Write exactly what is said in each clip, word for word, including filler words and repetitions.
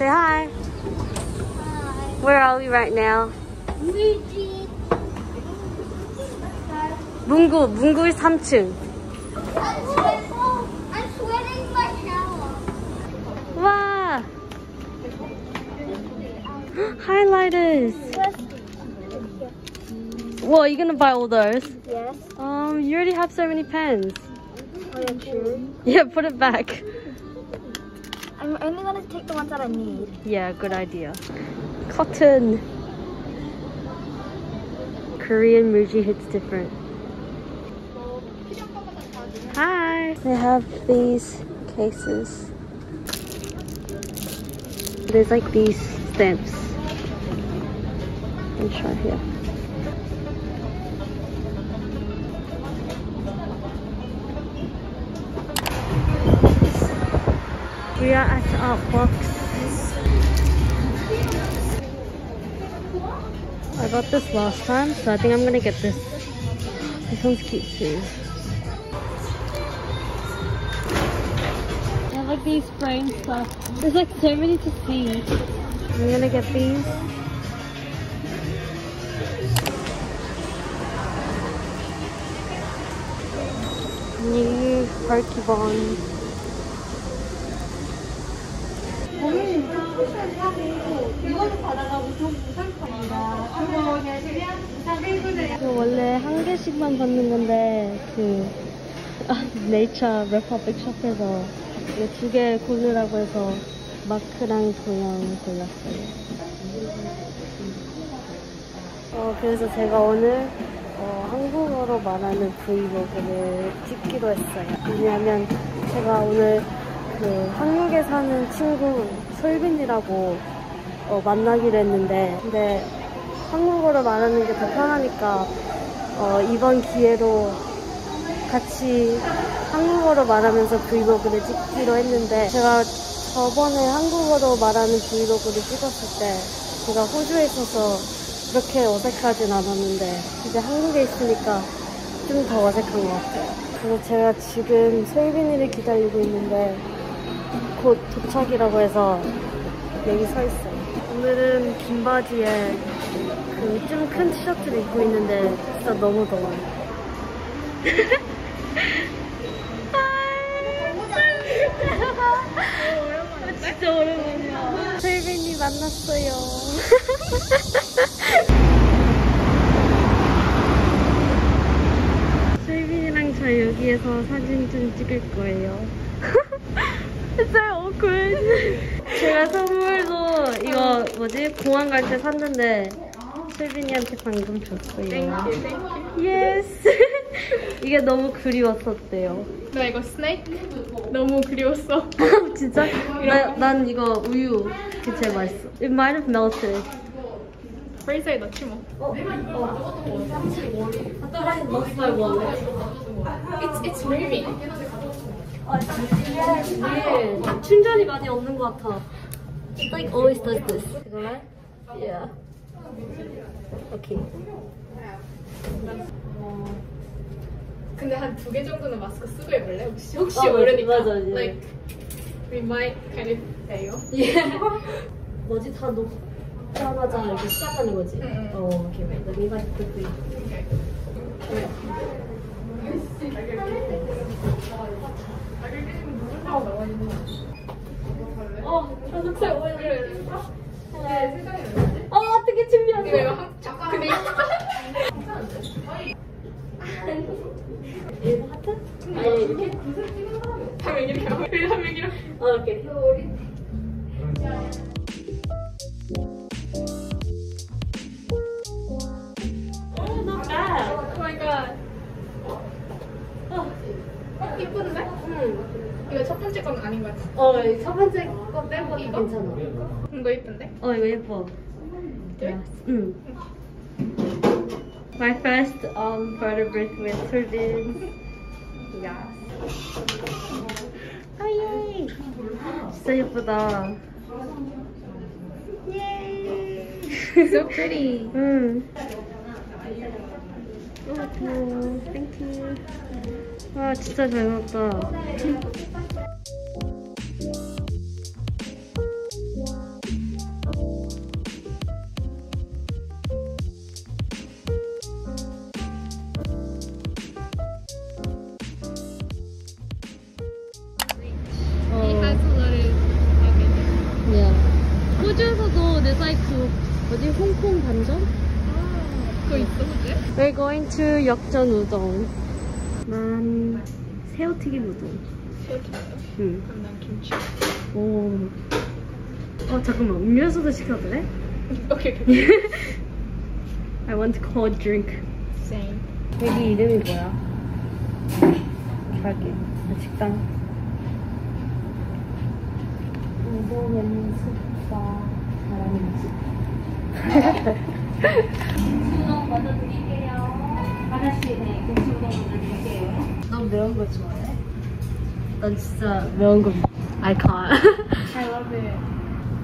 Say hi. Hi. Where are we right now? Muji. 문구, 문구의 삼층. I'm sweating right now. Wow. Highlighters. Well, are you gonna buy all those? Yes. Um, you already have so many pens. Oh, yeah, true. Yeah, put it back. I'm only gonna take the ones that I need. Yeah, good idea. Cotton. Korean Muji hits different. Hi. They have these cases. There's like these stamps. Let me try here. We are at the Art Box. I got this last time, so I think I'm gonna get this. This one's cute too. I have like these spraying stuff. There's like so many to see. I'm gonna get these. New Pokemon. 이거 원래 한 개씩만 받는 건데 그 네이처 레퍼백 샵에서 이거 두 개 고르라고 해서 마크랑 도형을 골랐어요. 어, 그래서 제가 오늘 어, 한국어로 말하는 브이로그를 찍기로 했어요. 왜냐하면 제가 오늘 그 한국에 사는 친구 솔빈이라고 어, 만나기로 했는데 근데 한국어로 말하는 게 더 편하니까 어, 이번 기회로 같이 한국어로 말하면서 브이로그를 찍기로 했는데 제가 저번에 한국어로 말하는 브이로그를 찍었을 때 제가 호주에 있어서 그렇게 어색하진 않았는데 이제 한국에 있으니까 좀 더 어색한 것 같아요. 그래서 제가 지금 솔빈이를 기다리고 있는데 곧 도착이라고 해서 여기 서 있어요. 오늘은 긴 바지에 그 좀 큰 티셔츠를 입고 있는데 진짜 너무 더워요. 진짜 오랜만이야. 솔빈이 만났어요. 솔빈이랑 저 여기에서 사진 좀 찍을 거예요. It's so awkward. 제가 선물로 이거 뭐지? 공항 갈 때 샀는데 솔빈이한테 방금 줬어요. 땡큐, 땡큐. 예스. 이게 너무 그리웠었대요. 나 이거 스낵 너무 그리웠어. 진짜? 나, 난 이거 우유. 그게 제일 맛있어. It might have melted. 프리즈에 넣지 뭐. 어, 어. I lost my wallet. It's, it's raining. 아, 진짜 이게 충전이 많이 없는 것 같아. It like always does this. 이거랑? Yeah. Okay. 근데 한 두 개 정도는 마스크 쓰고 해볼래? 혹시 혹시 모르니까. 맞아, 맞아. Like we might kind of fail. Yeah. 뭐지 다 녹자마자 이렇게 시작하는 거지. 어, okay. Wait. Let me like quickly. 어, 초록색 오일을. 어, 어떻게 준비한 거야? 근데 이거 하트? 아니, 이렇게 구슬 찍는 사람이 없어. 한 명이랑 한 명이랑. 어, 오케이. Oh, not bad. Oh my god. 어, 이쁜데? 응. 이거 첫 번째 건 아닌 것 같아. 어, 첫 번째 거 빼고 이거? 괜찮아. 이거 예쁜데? 어, 이거 예뻐. 그래? 응. My first um, Butterbird with Solbin. Yeah. 아예. 진짜 예쁘다. Yay! So pretty. 응. 오, thank you. 와, 진짜 잘 먹었다. 어디 홍콩 반전? 아, 그거 있어 뭐지? We're going to 역전 우동. 난 새우튀김 우동. 새우튀김? 응. 그럼 난 김치. 오. 어 잠깐만 음료수도 시켜도 돼? 오케이. 오케이. I want a cold drink. Same. 여기 이름이 뭐야? 자기 식당. 우동은 숙박. 고추우동 먼저 드릴게요. 하나씩 네, 고추우동 먼저 드릴게요. 넌 매운 거 좋아해? 난 진짜 매운 거 I can't. I love it.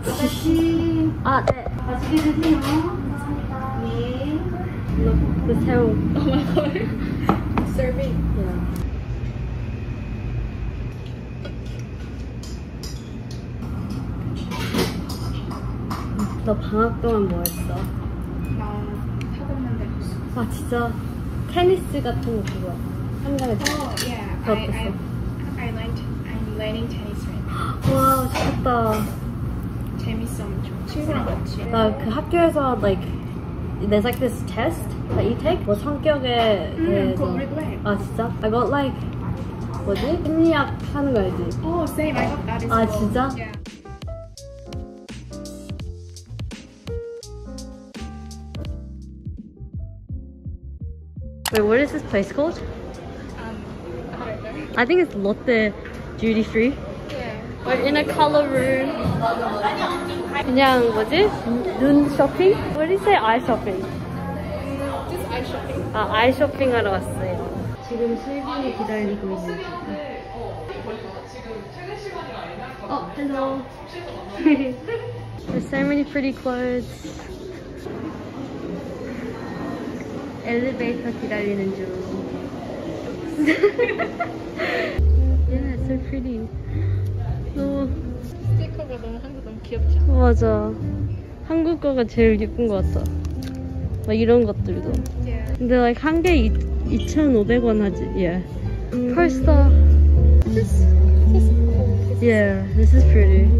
아저씨. 아, 네. 맛있게 드세요. 감사합니다. 네. 이거 그 새우. Oh my god. Serving. Yeah. 너 방학 동안 뭐 했어? 나 학원만 다녔어. 아 진짜? 테니스 같은 거 그거 한강에 다 어, 예. I I'm learning tennis right now. 와 좋겠다. 재밌어 엄청. 친구랑 같이. 나 그 학교에서 like there's like this test that you take. 뭐 성격에 음, 그거 우리 해. 아 진짜? I got like 뭐지? 심리학 하는 거 알지? 어, oh, same. I got that as well. 아 진짜? Yeah. Wait, what is this place called? Um, I don't know. I think it's Lotte Duty Free. Yeah. We're in a color room. 그냥 뭐지? 눈 쇼핑? What do you say eye shopping? Just eye shopping. 아, eye shopping 하러 왔어요. 지금 슬빈이 기다리고 있는. 어, hello. There's so many pretty clothes. 엘리베이터 기다리는 중. Yeah, it's so pretty. 너무 스티커가 너무 한국 너무 귀엽지 않아? 맞아. 한국 거가 제일 예쁜 것 같아. 막 이런 것들도. Yeah. 근데 like 한 개 이천오백 원 하지. Yeah. Pursa. This is cool. Yeah, this is pretty.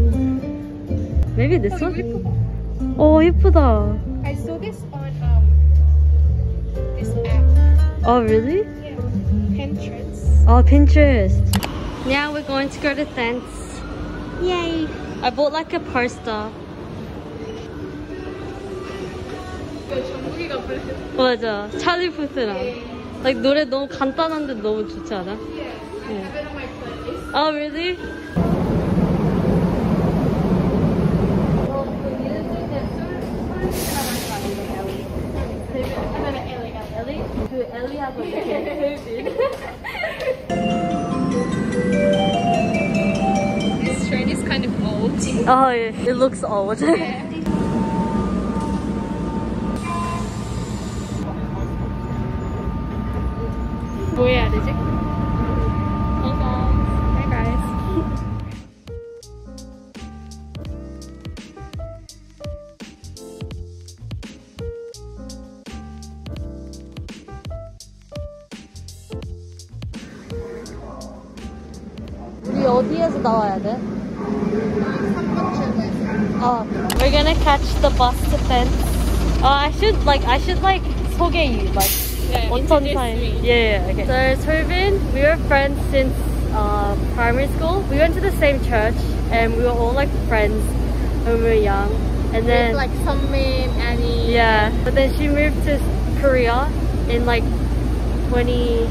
Maybe this one? 어 예쁘다. I saw this on um. This app. Oh really? Yeah. Pinterest. Oh Pinterest. Now we're going to go to Thence. Yay! I bought like a poster. 맞아. 찰리 푸스랑. Like 노래 너무 간단한데 너무 좋지 않아? Yeah. I have it on my playlist. Oh really? 엘리하고 이렇게 This train is kind of old. Oh, yeah. It looks old. Yeah. 뭐 해야 되지? Hey guys. Hey guys. 어디에서 나와야 돼? Oh, we're gonna catch the bus to Thence. Oh, I should like I should like 소개 you like yeah, one time. Me. Yeah, yeah, okay. So Solbin, we were friends since uh, primary school. We went to the same church and we were all like friends when we were young. And then with, like Sunmin, Annie. Yeah, but then she moved to Korea in like twenty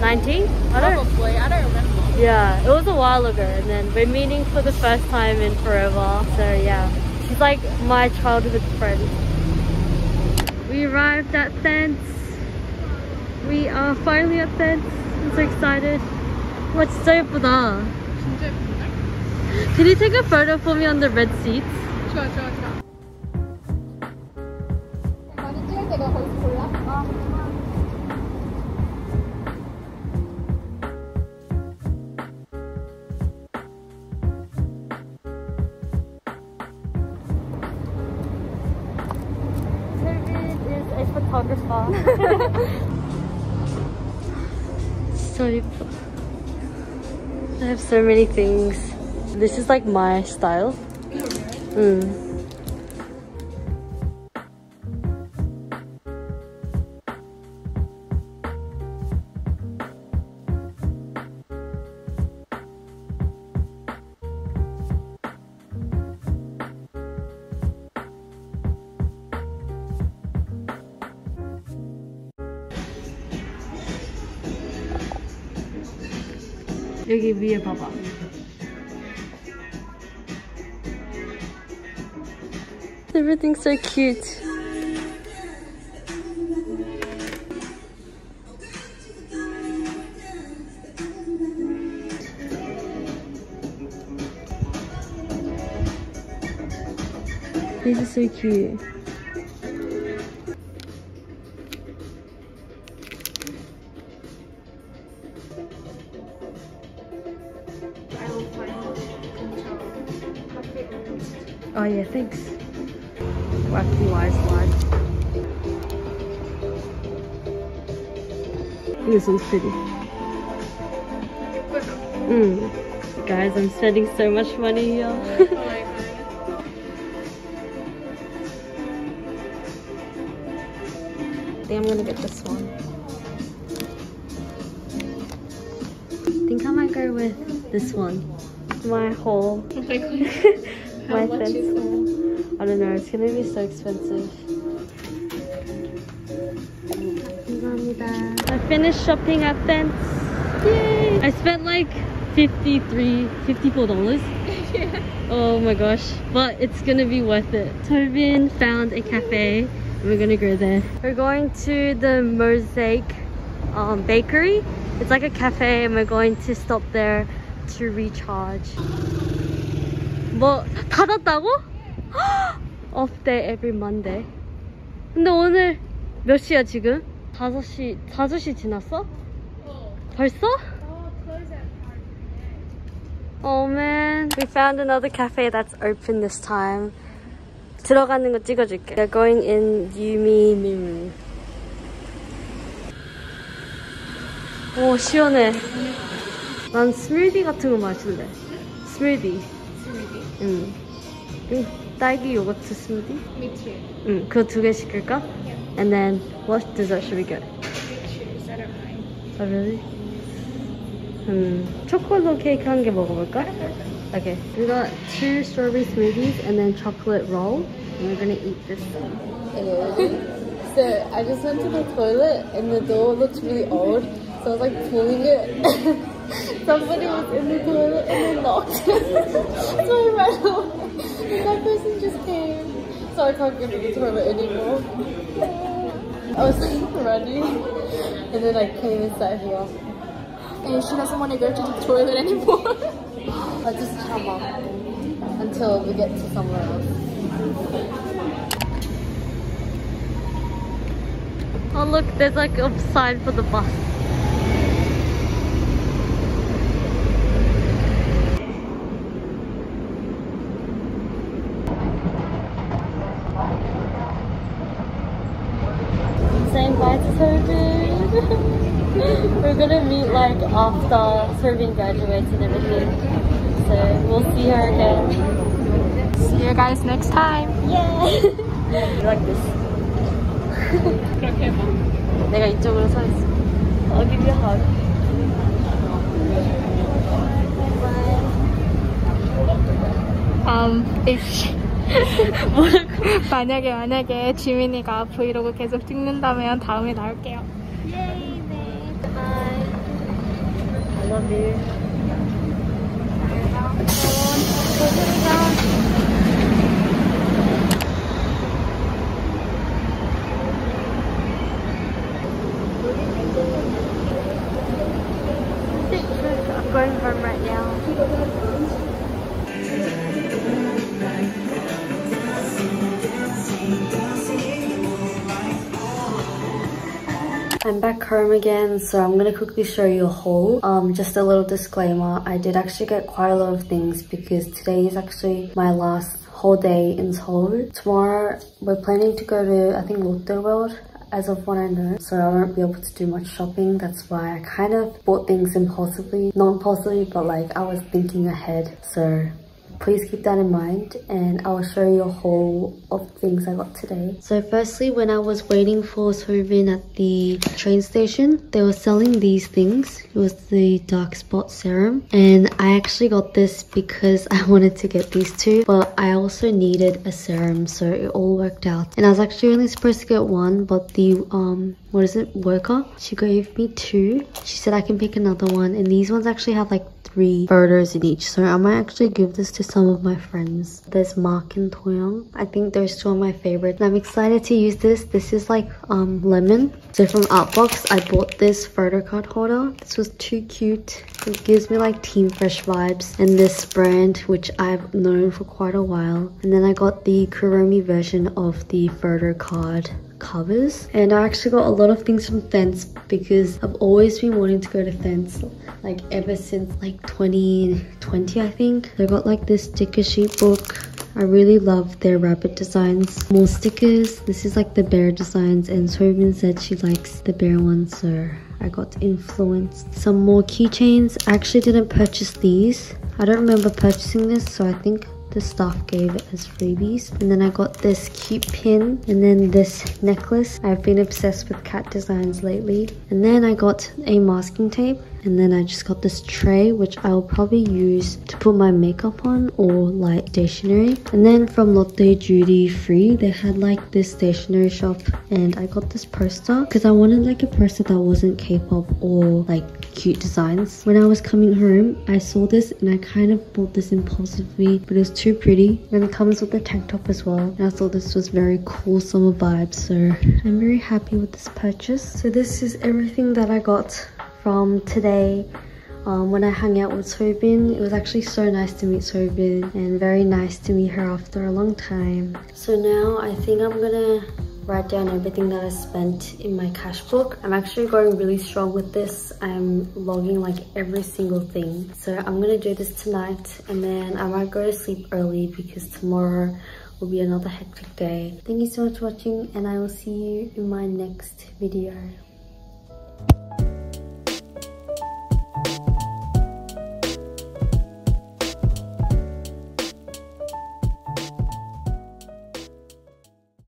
nineteen. I don't Probably. I don't remember. Yeah, it was a while ago and then we're meeting for the first time in forever. So yeah, she's like my childhood friend. We arrived at Thence. We are finally at Thence. I'm so excited. What's so 예쁘다. 진짜 예쁘다. Can you take a photo for me on the red seats? 좋아, 좋아, 좋아. 많이 찍을 때가 거의 몰라? 아. So beautiful. I have so many things. This is like my style. Mm. 여기 위에 봐봐. Everything's so cute. These are so cute. Oh yeah, thanks. Waxy wise slide. This one's pretty. Mm. Guys, I'm spending so much money here. I think I'm gonna get this one. I think I might go with this one. My haul. Oh my god. How my much is haul? I don't know, it's gonna be so expensive. I finished shopping at Thence. Yay! I spent like fifty-three, fifty-four dollars. Yeah. Oh my gosh. But it's gonna be worth it. Solbin found a cafe. We're gonna go there. We're going to the Mosaic um, bakery. It's like a cafe and we're going to stop there to recharge. 뭐 닫았다고? Off day every Monday. 근데 오늘 몇 시야 지금? 다섯 시, 다섯 시 지났어? 벌써? Oh man. We found another cafe that's open this time. 들어가는 거 찍어줄게. They're going in Yumi Mimu. 오 시원해. 난 스무디 같은 거 마실래. 스무디. 스무디. 응. 응. 딸기 요거트 스무디. Me too. 응. 그거 두 개 시킬까? Yeah. And then what dessert should we get? Choose. I don't mind. Oh really? 음 초콜릿 케이크 한 개 먹어볼까? Okay, we got two strawberry smoothies and then chocolate roll, and we're gonna eat this one. So I just went to the toilet and the door looked really old, so I was like pulling it. Somebody was in the toilet and they knocked. So I ran away. And that person just came, so I can't go to the toilet anymore. I was like running, and then I came inside here. And she doesn't want to go to the toilet anymore. I'll just come up until we get to somewhere else. Oh look, there's like a sign for the bus. Saying bye to Solbin. We're gonna meet like after Solbin graduates and everything. So we'll see her again. See you guys next time. Yay! You like this? 그렇게 봐. 내가 이쪽으로 서 있어. I'll give you a hug. Um, if 만약에 만약에 지민이가 브이로그 계속 찍는다면 다음에 나올게요. Yay! Bye. I love you. I'm going home right now. I'm back home again, so I'm gonna quickly show you a haul. Um, just a little disclaimer, I did actually get quite a lot of things because today is actually my last whole day in Seoul. Tomorrow, we're planning to go to, I think, Lotte World, as of what I know. So I won't be able to do much shopping, that's why I kind of bought things impulsively. Not impulsively, but like, I was thinking ahead, so please keep that in mind, and I'll show you a haul of things I got today. So firstly, when I was waiting for Solbin at the train station, they were selling these things. It was the dark spot serum, and I actually got this because I wanted to get these two, but I also needed a serum, so it all worked out. And I was actually only supposed to get one, but the um what is it worker, she gave me two. She said I can pick another one, and these ones actually have like three photos in each, so I might actually give this to some of my friends. There's Mark and Toyoung. I think those two are my favorites, and I'm excited to use this. This is like um lemon. So from Art Box, I bought this photo card holder. This was too cute. It gives me like Team Fresh vibes, and this brand which I've known for quite a while. And then I got the Kuromi version of the photo card covers, and I actually got a lot of things from Thence because I've always been wanting to go to Thence, like ever since like twenty twenty, I think. So I got like this sticker sheet book. I really love their rabbit designs. More stickers. This is like the bear designs, and Solbin said she likes the bear one, so I got influenced. Some more keychains. I actually didn't purchase these. I don't remember purchasing this, so I think the staff gave it as freebies. And then I got this cute pin, and then this necklace. I've been obsessed with cat designs lately. And then I got a masking tape, and then I just got this tray which I'll probably use to put my makeup on or like stationery. And then from Lotte Duty Free, they had like this stationery shop, and I got this poster because I wanted like a poster that wasn't K-pop or like cute designs. When I was coming home, I saw this and I kind of bought this impulsively, but it was too pretty. And it comes with a tank top as well, and I thought this was very cool summer vibe, so I'm very happy with this purchase. So this is everything that I got from today. Um, when I hung out with Solbin, it was actually so nice to meet Solbin, and very nice to meet her after a long time. So now I think I'm gonna write down everything that I spent in my cash book. I'm actually going really strong with this. I'm logging like every single thing. So I'm gonna do this tonight, and then I might go to sleep early because tomorrow will be another hectic day. Thank you so much for watching, and I will see you in my next video.